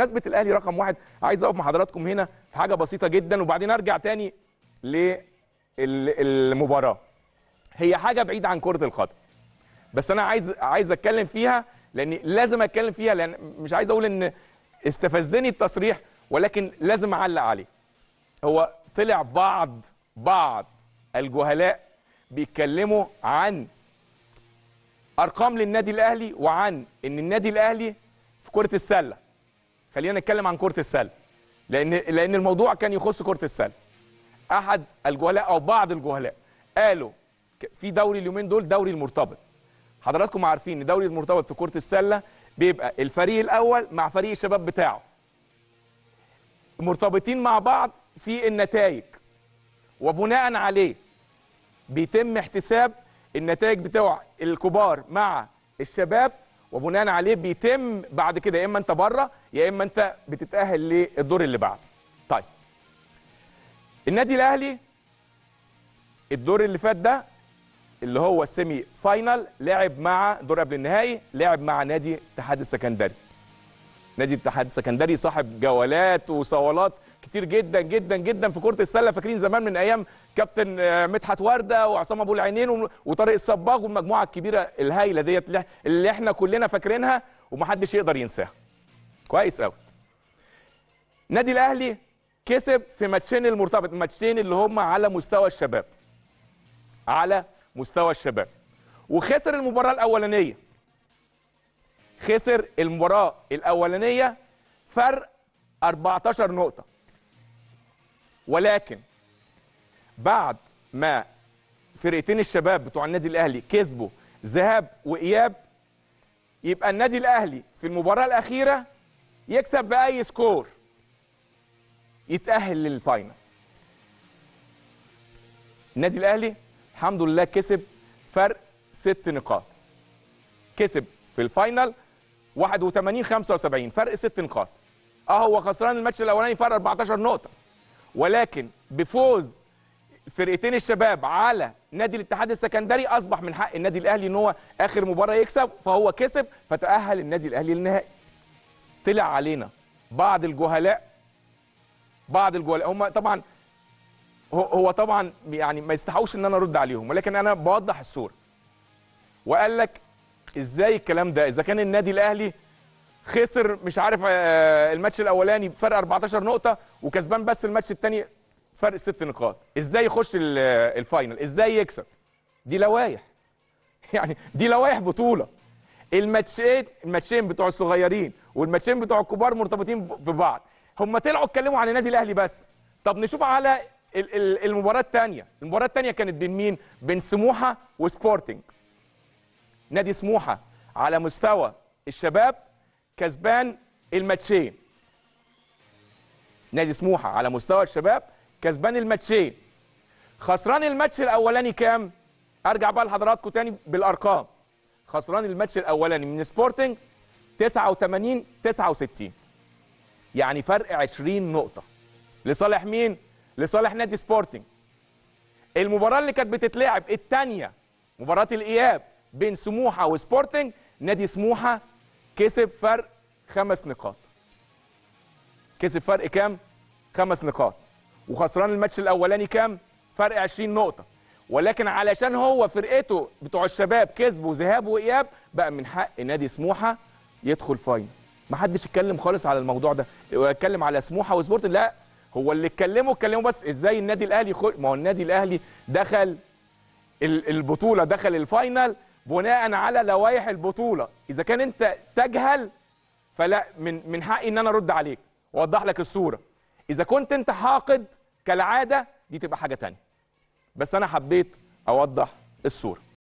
بمناسبه الاهلي رقم واحد، عايز اقف مع حضراتكم هنا في حاجه بسيطه جدا وبعدين ارجع تاني للمباراه. هي حاجه بعيده عن كره القدم، بس انا عايز اتكلم فيها، لان لازم اتكلم فيها، لان مش عايز اقول ان استفزني التصريح، ولكن لازم اعلق عليه. هو طلع بعض الجهلاء بيتكلموا عن ارقام للنادي الاهلي، وعن ان النادي الاهلي في كره السله. خلينا نتكلم عن كره السله، لان الموضوع كان يخص كره السله. احد الجهلاء او بعض الجهلاء قالوا في دوري اليومين دول، دوري المرتبط. حضراتكم عارفين ان دوري المرتبط في كره السله بيبقى الفريق الاول مع فريق الشباب بتاعه، مرتبطين مع بعض في النتائج، وبناء عليه بيتم احتساب النتائج بتوع الكبار مع الشباب، وبناء عليه بيتم بعد كده يا اما انت بره يا اما انت بتتاهل للدور اللي بعده. طيب النادي الاهلي الدور اللي فات ده اللي هو السيمي فاينال لعب مع دور قبل النهائي، لعب مع نادي الاتحاد السكندري. نادي الاتحاد السكندري صاحب جولات وصولات كتير جدا جدا جدا في كرة السلة، فاكرين زمان من أيام كابتن مدحت وردة وعصام أبو العينين وطارق الصباغ والمجموعة الكبيرة الهائلة ديت اللي احنا كلنا فاكرينها ومحدش يقدر ينساها. كويس قوي. نادي الأهلي كسب في ماتشين المرتبط، ماتشين اللي هم على مستوى الشباب. على مستوى الشباب. وخسر المباراة الأولانية. خسر المباراة الأولانية فرق 14 نقطة. ولكن بعد ما فرقتين الشباب بتوع النادي الاهلي كسبوا ذهاب واياب، يبقى النادي الاهلي في المباراه الاخيره يكسب باي سكور يتاهل للفاينل. النادي الاهلي الحمد لله كسب فرق 6 نقاط، كسب في الفاينل 81-75، فرق 6 نقاط. هو خسران الماتش الاولاني فرق 14 نقطه، ولكن بفوز فرقتين الشباب على نادي الاتحاد السكندري اصبح من حق النادي الاهلي ان هو اخر مباراه يكسب، فهو كسب فتاهل النادي الاهلي للنهائي. طلع علينا بعض الجهلاء، هم طبعا هو طبعا يعني ما يستحقوش ان انا ارد عليهم، ولكن انا بوضح الصوره. وقال لك ازاي الكلام ده اذا كان النادي الاهلي خسر مش عارف الماتش الاولاني بفرق 14 نقطه وكسبان بس الماتش الثاني فرق 6 نقاط، ازاي يخش الفاينل؟ ازاي يكسب؟ دي لوائح، يعني دي لوائح بطوله. الماتشين بتوع الصغيرين والماتشين بتوع الكبار مرتبطين في بعض. هم طلعوا اتكلموا عن النادي الاهلي بس. طب نشوف على المباراه الثانيه. المباراه الثانيه كانت بين مين؟ بين سموحه وسبورتنج. نادي سموحه على مستوى الشباب كسبان الماتشين. نادي سموحه على مستوى الشباب كسبان الماتشين. خسران الماتش الاولاني كام؟ ارجع بقى لحضراتكم تاني بالارقام. خسران الماتش الاولاني من سبورتنج 89-69، يعني فرق 20 نقطه لصالح مين؟ لصالح نادي سبورتنج. المباراه اللي كانت بتتلعب الثانيه، مباراه الاياب بين سموحه وسبورتنج، نادي سموحه كسب فرق 5 نقاط. كسب فرق كام؟ 5 نقاط. وخسران الماتش الاولاني كام؟ فرق 20 نقطه. ولكن علشان هو فرقته بتوع الشباب كسبوا ذهاب واياب، بقى من حق نادي سموحه يدخل فاينل. محدش اتكلم خالص على الموضوع ده، اتكلم على سموحه وسبورت، لا، هو اللي اتكلموا بس ازاي النادي الاهلي ما هو النادي الاهلي دخل البطوله، دخل الفاينل بناء على لوائح البطوله. اذا كان انت تجهل فلا، من حقي ان انا ارد عليك واوضح لك الصوره. اذا كنت انت حاقد كالعاده دي تبقى حاجه ثانيه، بس انا حبيت اوضح الصوره.